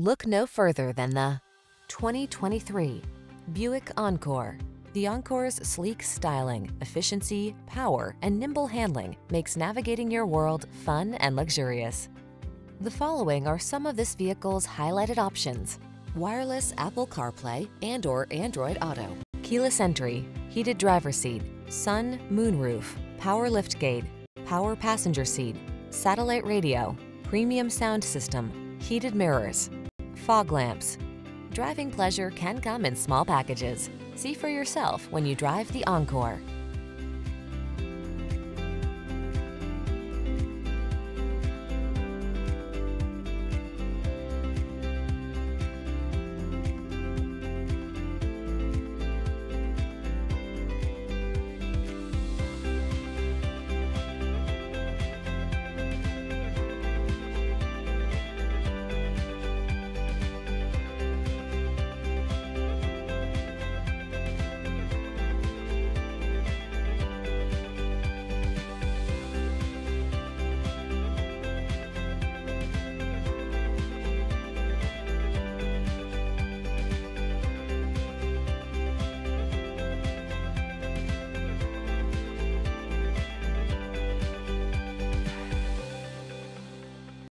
Look no further than the 2023 Buick Encore. The Encore's sleek styling, efficiency, power, and nimble handling makes navigating your world fun and luxurious. The following are some of this vehicle's highlighted options: wireless Apple CarPlay and/or Android Auto, keyless entry, heated driver's seat, sun, moonroof, power liftgate, power passenger seat, satellite radio, premium sound system, heated mirrors, fog lamps. Driving pleasure can come in small packages. See for yourself when you drive the Encore.